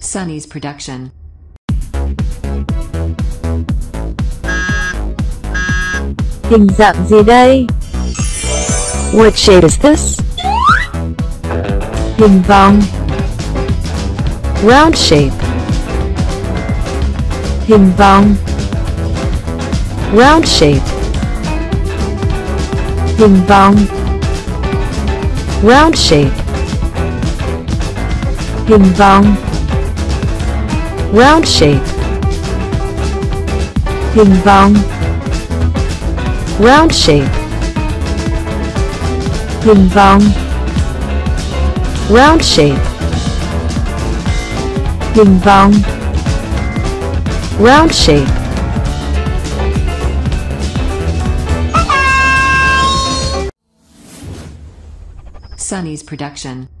Sunny's Production. Hình dạng gì đây? What shape is this? Hình vòng. Round shape. Hình vòng. Round shape. Hình vòng. Round shape. Hình vòng. Round shape. Hình vòng. Round shape. Hình vòng. Round shape. Hình vòng. Round shape. Sunny's Production.